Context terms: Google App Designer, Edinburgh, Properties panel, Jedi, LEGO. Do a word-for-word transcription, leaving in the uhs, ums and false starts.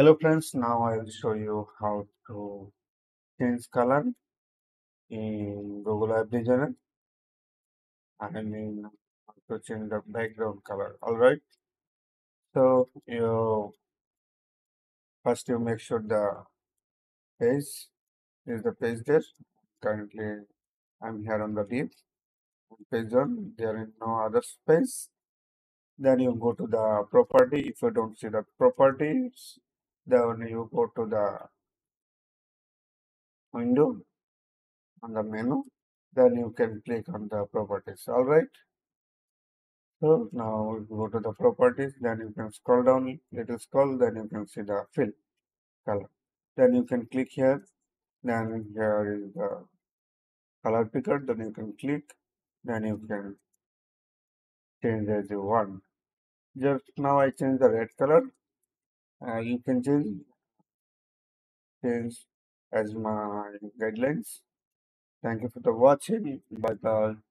Hello friends, now I will show you how to change color in Google App Designer. I mean how to change the background color. Alright. So you first you make sure the page is the page there. Currently I'm here on the deep page on there is no other space. Then you go to the property. If you don't see the properties, then you go to the window on the menu, then you can click on the properties. All right. So now you go to the properties, then you can scroll down, little scroll, then you can see the fill color. Then you can click here. Then here is the color picker. Then you can click. Then you can change as you want. Just now I change the red color. Uh, you can change change as my guidelines. Thank you for the watching. Bye bye.